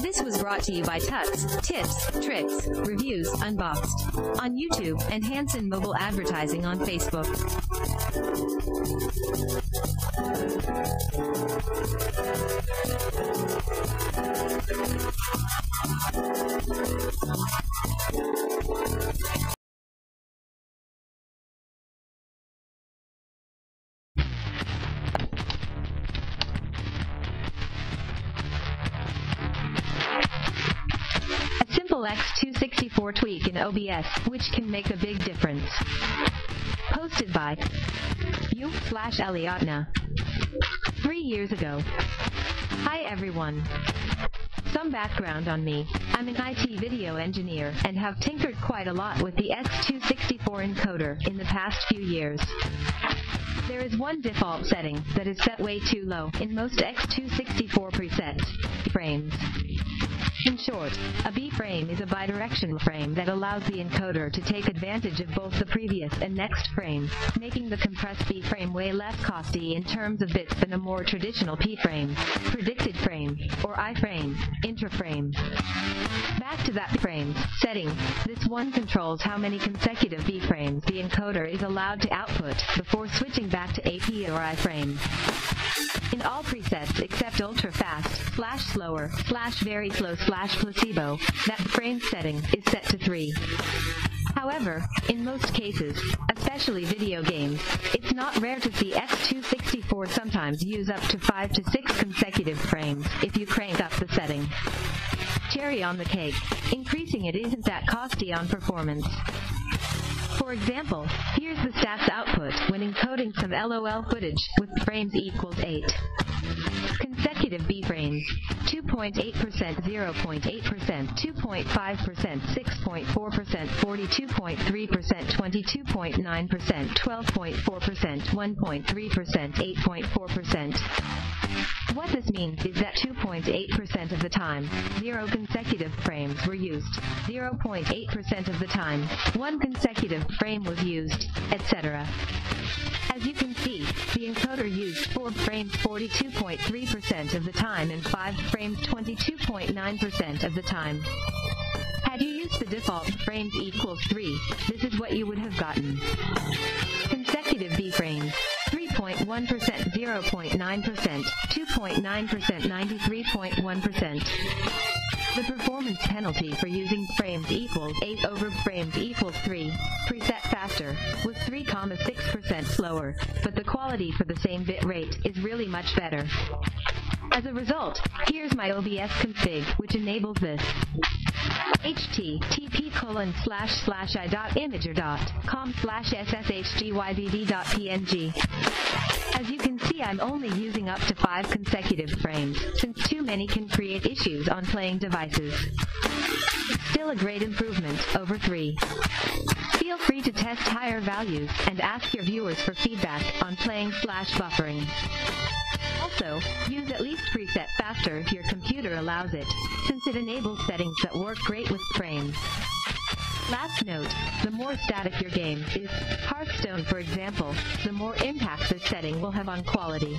This was brought to you by Tuts, Tips, Tricks, Reviews, Unboxed, on YouTube, and Hanson Mobile Advertising on Facebook. X264 tweak in OBS, which can make a big difference. Posted by you/Eliotna 3 years ago. Hi everyone. Some background on me. I'm an IT video engineer and have tinkered quite a lot with the X264 encoder in the past few years. There is one default setting that is set way too low in most X264 presets, frames. In short, a B-frame is a bidirectional frame that allows the encoder to take advantage of both the previous and next frames, making the compressed B-frame way less costly in terms of bits than a more traditional P-frame, predicted frame, or I-frame, inter-frame. Back to that frame setting, this one controls how many consecutive B-frames the encoder is allowed to output before switching back to AP or I-frame. In all presets except ultra fast, /slower, /very slow, /placebo, that frame setting is set to 3. However, in most cases, especially video games, it's not rare to see X264 sometimes use up to 5 to 6 consecutive frames if you crank up the setting. Cherry on the cake, increasing it isn't that costly on performance. For example, here's the stats output when encoding some LOL footage with frames equals 8. Consecutive B frames, 2.8%, 0.8%, 2.5%, 6.4%, 42.3%, 22.9%, 12.4%, 1.3%, 8.4%. What this means is that 2.8% of the time, 0 consecutive frames were used, 0.8% of the time, 1 consecutive frame was used, etc. As you can see, the encoder used 4 frames 42.3% of the time and 5 frames 22.9% of the time. Had you used the default frames equals 3, this is what you would have gotten. Consecutive B frames. 0.1%, 0.9%, 2.9%, 93.1%. The performance penalty for using frames equals 8 over frames equals 3, preset faster, was 3.6% slower, but the quality for the same bit rate is really much better. As a result, here's my OBS config, which enables this. http://i.imager.com/sshgydd.png. As you can see, I'm only using up to 5 consecutive frames, since too many can create issues on playing devices. Still a great improvement over 3. Feel free to test higher values and ask your viewers for feedback on playing/buffering. Also, use at least preset faster if your computer allows it, since it enables settings that work great with frames. Last note, the more static your game is, Hearthstone for example, the more impact this setting will have on quality.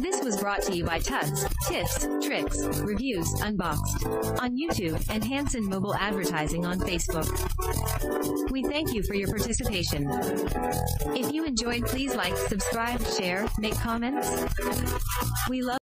This was brought to you by Tuts, Tips, Tricks, Reviews, Unboxed, on YouTube, and Hanson Mobile Advertising on Facebook. We thank you for your participation. If you enjoyed, please like, subscribe, share, make comments. We love